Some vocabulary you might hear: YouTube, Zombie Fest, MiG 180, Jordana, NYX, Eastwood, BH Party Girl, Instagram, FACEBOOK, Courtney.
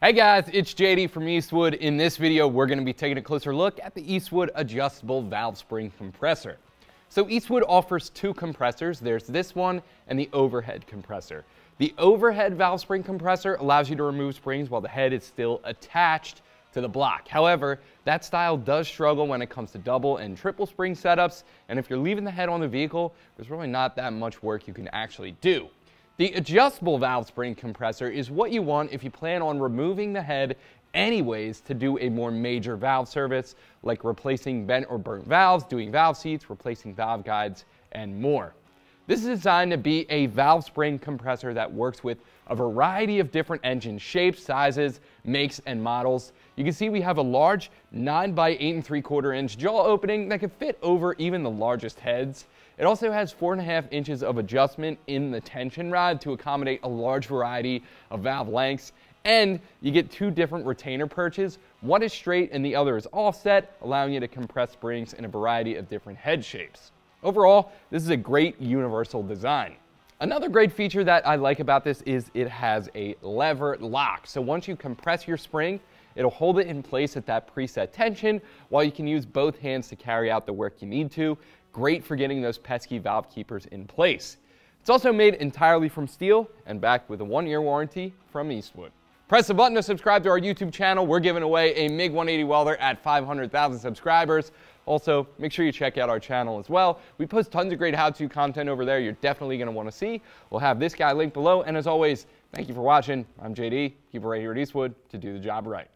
Hey guys, it's JD from Eastwood. In this video, we're going to be taking a closer look at the Eastwood adjustable valve spring compressor. So Eastwood offers two compressors. There's this one and the overhead compressor. The overhead valve spring compressor allows you to remove springs while the head is still attached to the block. However, that style does struggle when it comes to double and triple spring setups, and if you're leaving the head on the vehicle, there's really not that much work you can actually do. The adjustable valve spring compressor is what you want if you plan on removing the head anyways to do a more major valve service, like replacing bent or burnt valves, doing valve seats, replacing valve guides, and more. This is designed to be a valve spring compressor that works with a variety of different engine shapes, sizes, makes, and models. You can see we have a large 9 by 8 3/4 inch jaw opening that can fit over even the largest heads. It also has 4.5 inches of adjustment in the tension rod to accommodate a large variety of valve lengths. And you get two different retainer perches. One is straight and the other is offset, allowing you to compress springs in a variety of different head shapes. Overall, this is a great universal design. Another great feature that I like about this is it has a lever lock. So once you compress your spring, it'll hold it in place at that preset tension while you can use both hands to carry out the work you need to. Great for getting those pesky valve keepers in place. It's also made entirely from steel and backed with a 1-year warranty from Eastwood. Press the button to subscribe to our YouTube channel. We're giving away a MiG 180 welder at 500,000 subscribers. Also, make sure you check out our channel as well. We post tons of great how-to content over there you're definitely going to want to see. We'll have this guy linked below. And as always, thank you for watching. I'm JD. Keep it right here at Eastwood to do the job right.